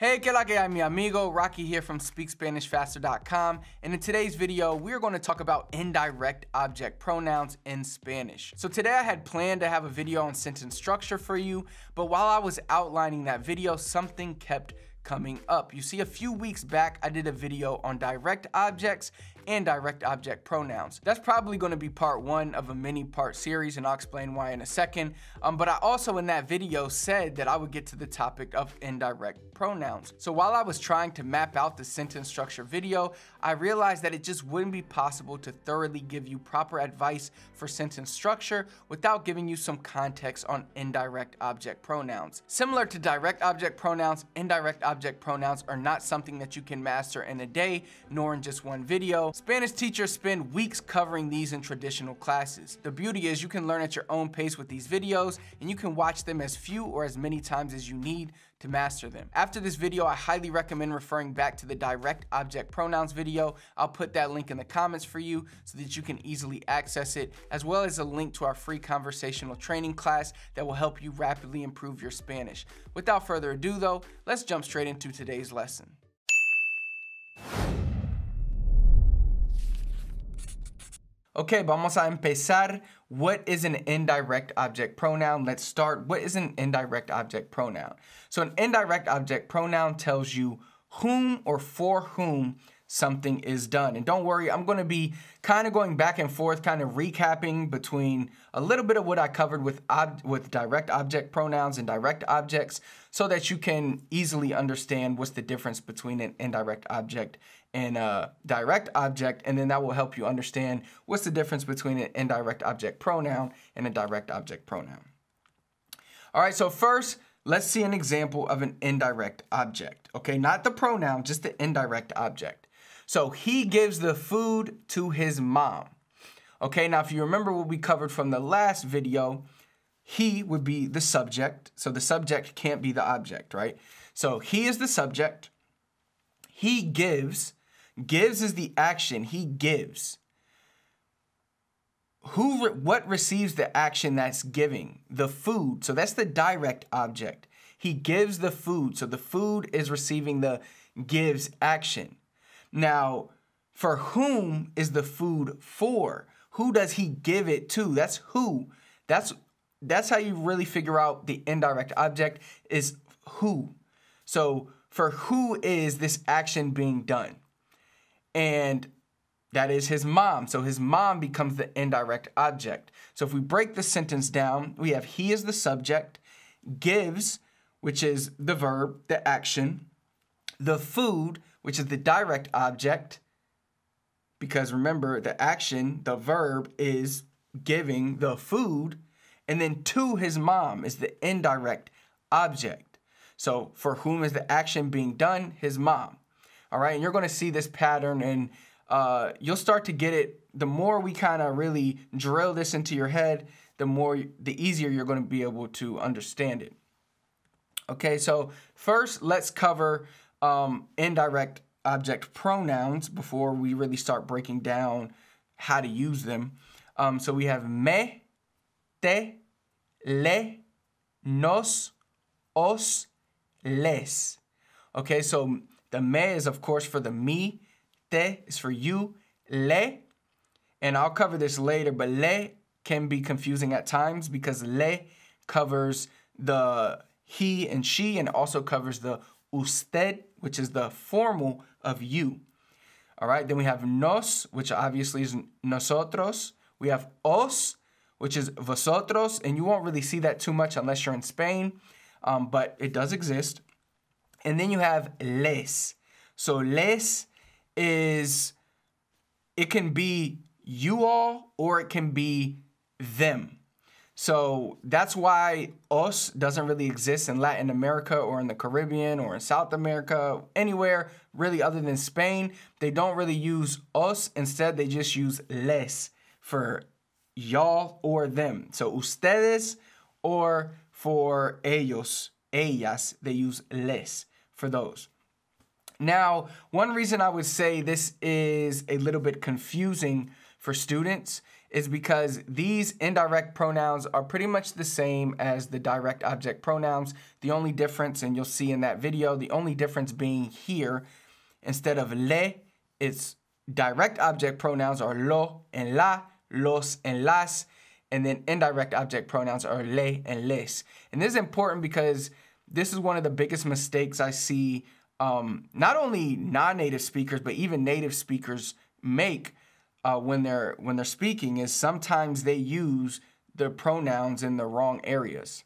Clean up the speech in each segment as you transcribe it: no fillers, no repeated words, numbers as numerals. Hey, ¿qué la que hay, mi amigo? Rocky here from SpeakSpanishFaster.com, and in today's video, we're going to talk about indirect object pronouns in Spanish. So today I had planned to have a video on sentence structure for you, but while I was outlining that video, something kept coming up. You see, a few weeks back, I did a video on direct objects and direct object pronouns. That's probably going to be part one of a mini-part series, and I'll explain why in a second. But I also in that video said that I would get to the topic of indirect pronouns. So while I was trying to map out the sentence structure video, I realized that it just wouldn't be possible to thoroughly give you proper advice for sentence structure without giving you some context on indirect object pronouns. Similar to direct object pronouns, indirect object pronouns are not something that you can master in a day, nor in just one video. Spanish teachers spend weeks covering these in traditional classes. The beauty is you can learn at your own pace with these videos, and you can watch them as few or as many times as you need to master them. After this video, I highly recommend referring back to the direct object pronouns video. I'll put that link in the comments for you so that you can easily access it, as well as a link to our free conversational training class that will help you rapidly improve your Spanish. Without further ado though, let's jump straight into today's lesson. Okay, vamos a empezar. What is an indirect object pronoun? Let's start. What is an indirect object pronoun? So an indirect object pronoun tells you whom or for whom something is done. And don't worry, I'm going to be kind of going back and forth, kind of recapping between a little bit of what I covered with direct object pronouns and direct objects so that you can easily understand what's the difference between an indirect object and a direct object, and then that will help you understand what's the difference between an indirect object pronoun and a direct object pronoun. All right, so first, let's see an example of an indirect object, okay? Not the pronoun, just the indirect object. So he gives the food to his mom, okay? Now, if you remember what we covered from the last video, he would be the subject, so the subject can't be the object, right? So he is the subject, he gives. Gives is the action, he gives. What receives the action that's giving? The food, so that's the direct object. He gives the food, so the food is receiving the gives action. Now, for whom is the food for? Who does he give it to? That's who. That's how you really figure out the indirect object is who. So for who is this action being done? And that is his mom. So his mom becomes the indirect object. So if we break the sentence down, we have he is the subject, gives, which is the verb, the action, the food, which is the direct object, because remember the action, the verb is giving the food, and then to his mom is the indirect object. So for whom is the action being done? His mom. All right, and you're gonna see this pattern, and you'll start to get it. The more we kind of really drill this into your head, the easier you're gonna be able to understand it. Okay, so first let's cover indirect object pronouns before we really start breaking down how to use them. So we have me, te, le, nos, os, les. Okay, so the me is, of course, for the me. Te is for you. Le, and I'll cover this later, but le can be confusing at times because le covers the he and she and also covers the usted, which is the formal of you. All right, then we have nos, which obviously is nosotros. We have os, which is vosotros, and you won't really see that too much unless you're in Spain, but it does exist. And then you have les. So les is, it can be you all or it can be them. So that's why os doesn't really exist in Latin America or in the Caribbean or in South America, anywhere really other than Spain. They don't really use os. Instead, they just use les for y'all or them. So ustedes, or for ellos, ellas, they use les for those. Now, one reason I would say this is a little bit confusing for students is because these indirect pronouns are pretty much the same as the direct object pronouns. The only difference, and you'll see in that video, the only difference being here, instead of les, it's direct object pronouns are lo and la, los and las, and then indirect object pronouns are les and les. And this is important because this is one of the biggest mistakes I see not only non-native speakers, but even native speakers make when they're speaking, is sometimes they use the pronouns in the wrong areas.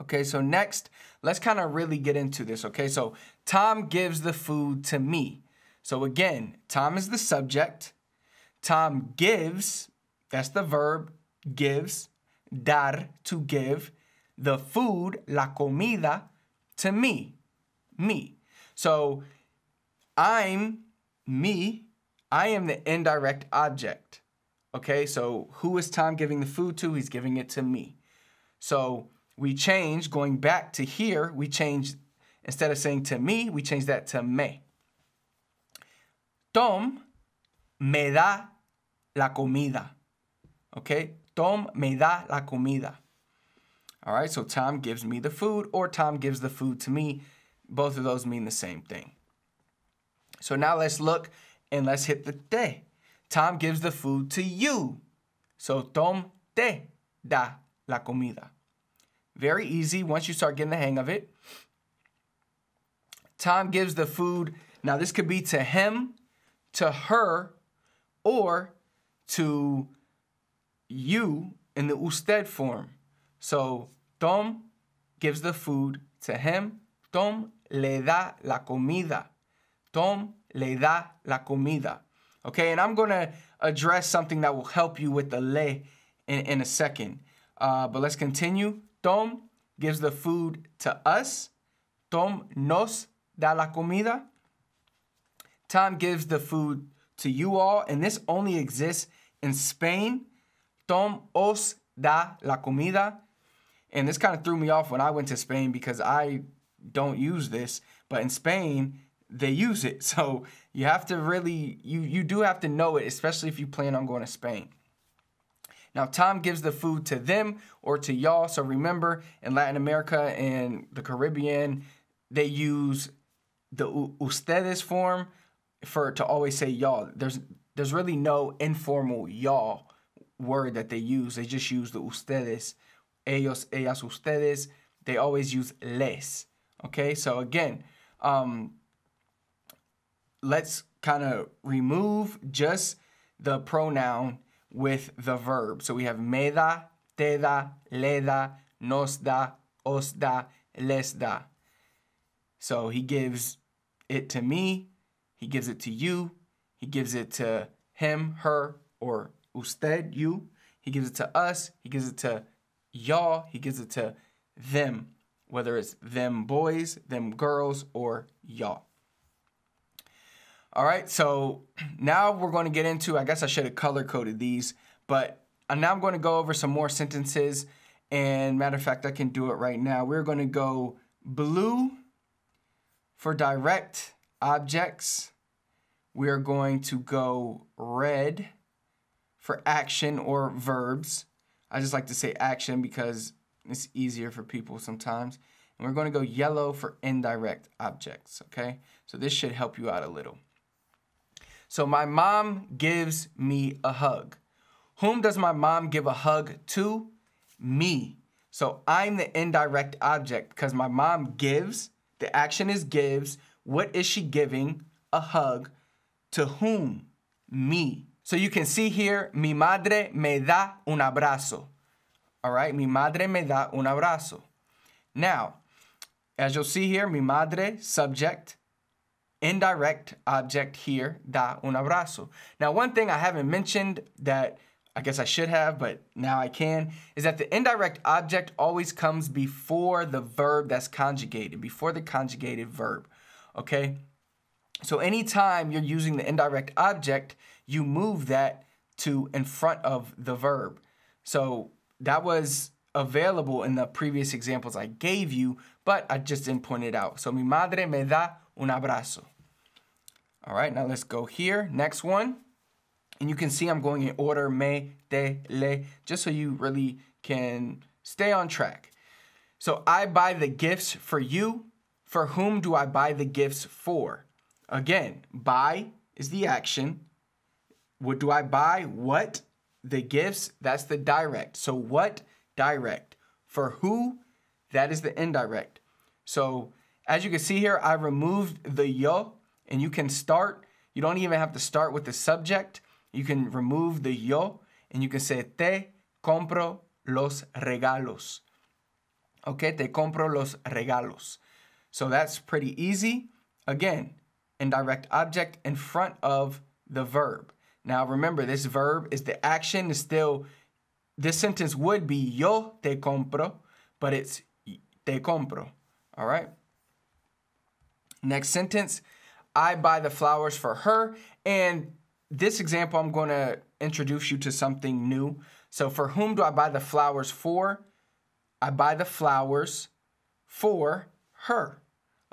Okay, so next, let's kind of really get into this. Okay, so Tom gives the food to me. So again, Tom is the subject. Tom gives, that's the verb, gives, dar, to give, the food, la comida, to me, me. So I'm, me, I am the indirect object. Okay, so who is Tom giving the food to? He's giving it to me. So we change, going back to here, we change, instead of saying to me, we change that to me. Tom me da la comida. Okay, Tom me da la comida. All right, so Tom gives me the food, or Tom gives the food to me. Both of those mean the same thing. So now let's look and let's hit the te. Tom gives the food to you. So Tom te da la comida. Very easy once you start getting the hang of it. Tom gives the food. Now this could be to him, to her, or to you in the usted form. So Tom gives the food to him. Tom le da la comida. Tom le da la comida. Okay, and I'm going to address something that will help you with the le in a second. But let's continue. Tom gives the food to us. Tom nos da la comida. Tom gives the food to you all, and this only exists in Spain. Tom os da la comida. And this kind of threw me off when I went to Spain because I don't use this, but in Spain, they use it. So you have to really, you do have to know it, especially if you plan on going to Spain. Now, Tom gives the food to them or to y'all. So remember, in Latin America and the Caribbean, they use the ustedes form to always say y'all. There's really no informal y'all word that they use. They just use the ustedes, ellos, ellas, ustedes. They always use les. Okay, so again, let's kind of remove just the pronoun with the verb. So we have me da, te da, le da, nos da, os da, les da. So he gives it to me, he gives it to you, he gives it to him, her, or usted, you. He gives it to us, he gives it to y'all, he gives it to them, whether it's them boys, them girls, or y'all. All right, so now we're going to get into, I guess I should have color-coded these, but now I'm going to go over some more sentences, and matter of fact, I can do it right now. We're going to go blue for direct objects. We are going to go red for action or verbs. I just like to say action because it's easier for people sometimes. And we're going to go yellow for indirect objects, okay? So this should help you out a little. So my mom gives me a hug. Whom does my mom give a hug to? Me. So I'm the indirect object because my mom gives, the action is gives. What is she giving? A hug. To whom? Me. So you can see here, mi madre me da un abrazo. All right, mi madre me da un abrazo. Now, as you'll see here, mi madre, subject, indirect object here, da un abrazo. Now, one thing I haven't mentioned that I guess I should have, but now I can, is that the indirect object always comes before the verb that's conjugated, before the conjugated verb, okay? So anytime you're using the indirect object, you move that to in front of the verb. So that was available in the previous examples I gave you, but I just didn't point it out. So mi madre me da un abrazo. All right, now let's go here. Next one. And you can see I'm going in order, me, te, le, just so you really can stay on track. So I buy the gifts for you. For whom do I buy the gifts for? Again, buy is the action. What do I buy? What? The gifts, that's the direct. So what? Direct. For who? That is the indirect. So as you can see here, I removed the yo, and you can start. You don't even have to start with the subject. You can remove the yo, and you can say, te compro los regalos. Okay, te compro los regalos. So that's pretty easy. Again, indirect object in front of the verb. Now remember, this verb is the action. Is still, this sentence would be yo te compro, but it's te compro. All right. Next sentence, I buy the flowers for her. And this example, I'm going to introduce you to something new. So for whom do I buy the flowers for? I buy the flowers for her.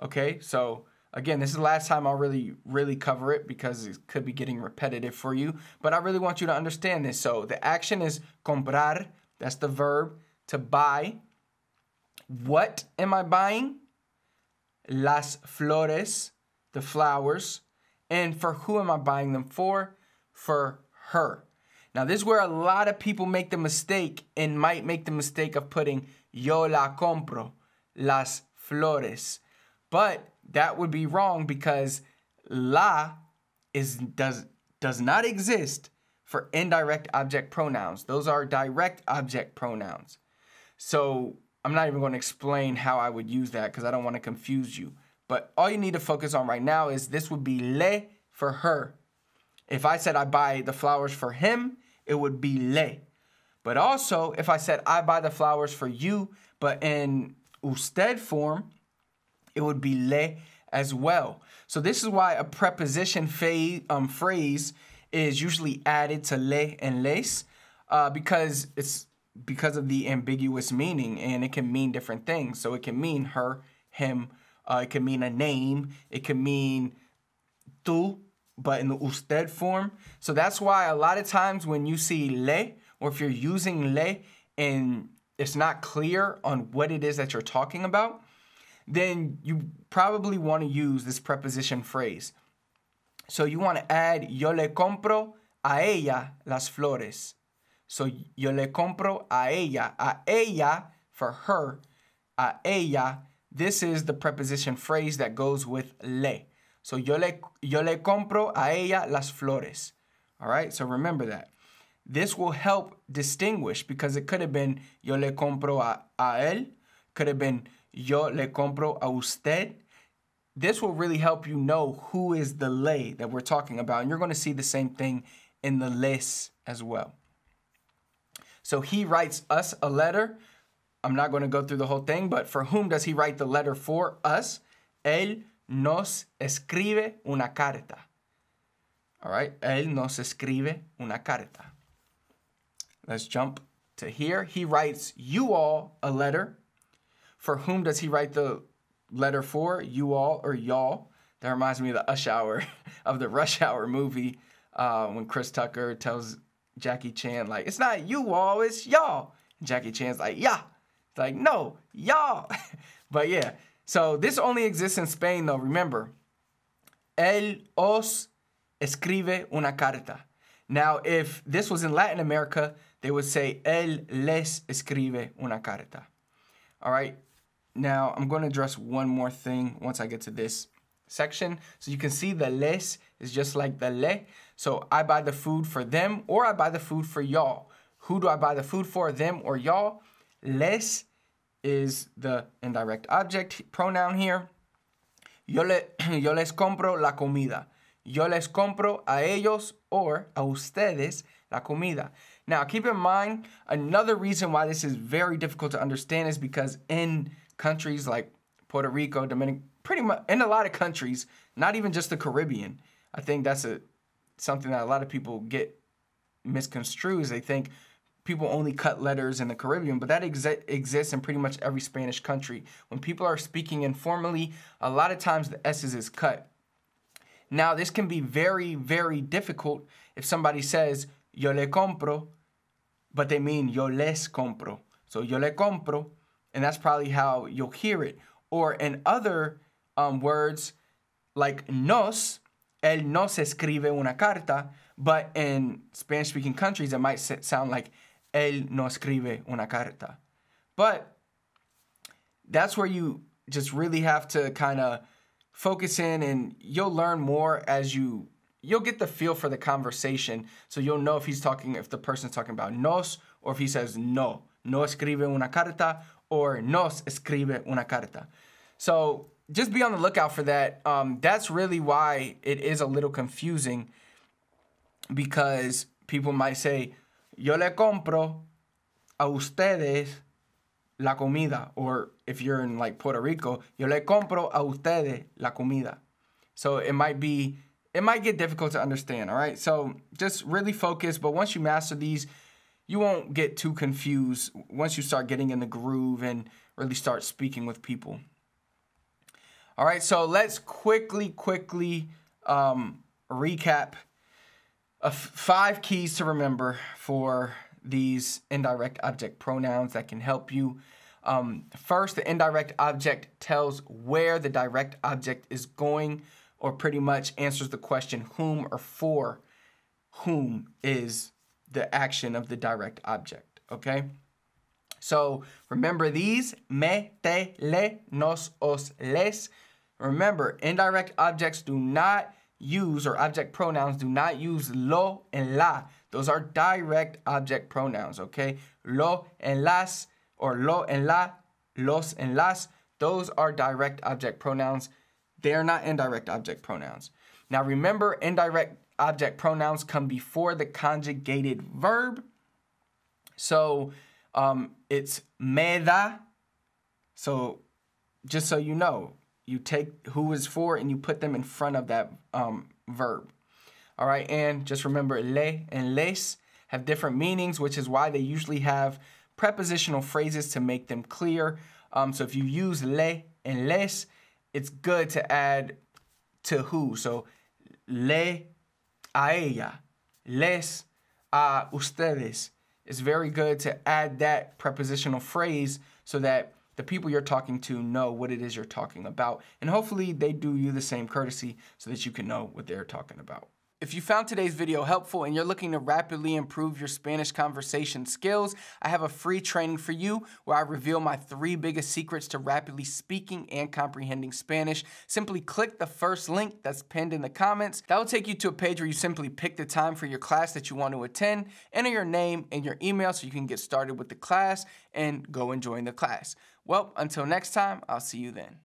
Okay, so again, this is the last time I'll really cover it because it could be getting repetitive for you, but I really want you to understand this. So the action is comprar, that's the verb, to buy. What am I buying? Las flores, the flowers. And for who am I buying them for? For her. Now this is where a lot of people make the mistake and might make the mistake of putting yo la compro, las flores. But that would be wrong because la does not exist for indirect object pronouns. Those are direct object pronouns. So I'm not even going to explain how I would use that because I don't want to confuse you. But all you need to focus on right now is this would be le for her. If I said I buy the flowers for him, it would be le. But also if I said I buy the flowers for you, but in usted form, it would be le as well. So this is why a preposition phrase is usually added to le and les, because of the ambiguous meaning, and it can mean different things. So it can mean her, him, it can mean a name, it can mean tú, but in the usted form. So that's why a lot of times when you see le, or if you're using le and it's not clear on what it is that you're talking about, then you probably want to use this preposition phrase. So you want to add yo le compro a ella las flores. So yo le compro a ella for her, a ella. This is the preposition phrase that goes with le. So yo le compro a ella las flores. All right, so remember that. This will help distinguish because it could have been yo le compro a él, could have been yo le compro a usted. This will really help you know who is the le that we're talking about. And you're going to see the same thing in the les as well. So he writes us a letter. I'm not going to go through the whole thing, but for whom does he write the letter for? Us. Él nos escribe una carta. All right. Él nos escribe una carta. Let's jump to here. He writes you all a letter. For whom does he write the letter for? You all or y'all. That reminds me of the Rush Hour movie when Chris Tucker tells Jackie Chan, like, it's not you all, it's y'all. Jackie Chan's like, yeah. It's like, no, y'all. But yeah, so this only exists in Spain though, remember. Él os escribe una carta. Now, if this was in Latin America, they would say, él les escribe una carta. All right, now I'm going to address one more thing once I get to this section. So you can see the les is just like the le. So I buy the food for them or I buy the food for y'all. Who do I buy the food for, them or y'all? Les is the indirect object pronoun here. Yo les compro la comida. Yo les compro a ellos or a ustedes la comida. Now, keep in mind, another reason why this is very difficult to understand is because in countries like Puerto Rico, Dominican, pretty much in a lot of countries, not even just the Caribbean. I think that's something that a lot of people get misconstrued is they think people only cut letters in the Caribbean, but that exists in pretty much every Spanish country. When people are speaking informally, a lot of times the S's is cut. Now, this can be very, very difficult If somebody says, yo le compro, but they mean yo les compro. So yo le compro, and that's probably how you'll hear it. Or in other words, like nos, él nos escribe una carta, but in Spanish-speaking countries, it might sound like él no escribe una carta. But that's where you just really have to kind of focus in, and you'll learn more as you'll get the feel for the conversation. So you'll know if the person's talking about nos, or if he says no, no escribe una carta, or nos escribe una carta. So just be on the lookout for that. That's really why it is a little confusing, because people might say, yo le compro a ustedes la comida. Or if you're in like Puerto Rico, yo le compro a ustedes la comida. So it might get difficult to understand, all right? So just really focus, but once you master these, you won't get too confused once you start getting in the groove and really start speaking with people. All right, so let's quickly recap five keys to remember for these indirect object pronouns that can help you. First, the indirect object tells where the direct object is going, or pretty much answers the question whom or for whom is the action of the direct object, okay? So remember these, me, te, le, nos, os, les. Remember, indirect objects do not use, or object pronouns do not use lo and la. Those are direct object pronouns, okay? Lo and las, or lo and la, los and las. Those are direct object pronouns. They are not indirect object pronouns. Now remember, indirect object pronouns come before the conjugated verb. So it's me da. So just so you know, you take who is for and you put them in front of that verb. All right, and just remember, le and les have different meanings, which is why they usually have prepositional phrases to make them clear. So if you use le and les, it's good to add to who. So le a ella, les a ustedes. It's very good to add that prepositional phrase so that the people you're talking to know what it is you're talking about. And hopefully they do you the same courtesy so that you can know what they're talking about. If you found today's video helpful and you're looking to rapidly improve your Spanish conversation skills, I have a free training for you where I reveal my 3 biggest secrets to rapidly speaking and comprehending Spanish. Simply click the first link that's pinned in the comments. That will take you to a page where you simply pick the time for your class that you want to attend, enter your name and your email so you can get started with the class and go and join the class. Well, until next time, I'll see you then.